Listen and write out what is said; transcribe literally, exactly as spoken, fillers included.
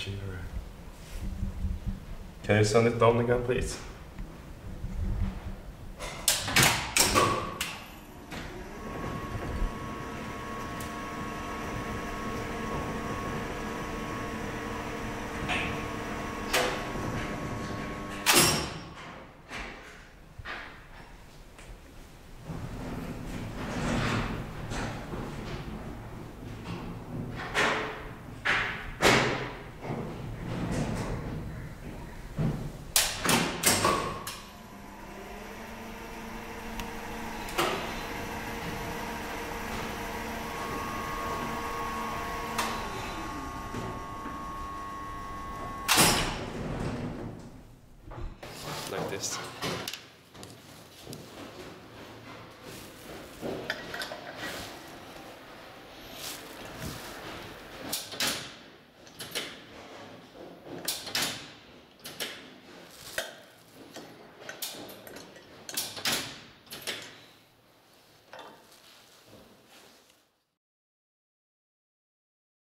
machinery. Can you send it down again, please? Like this.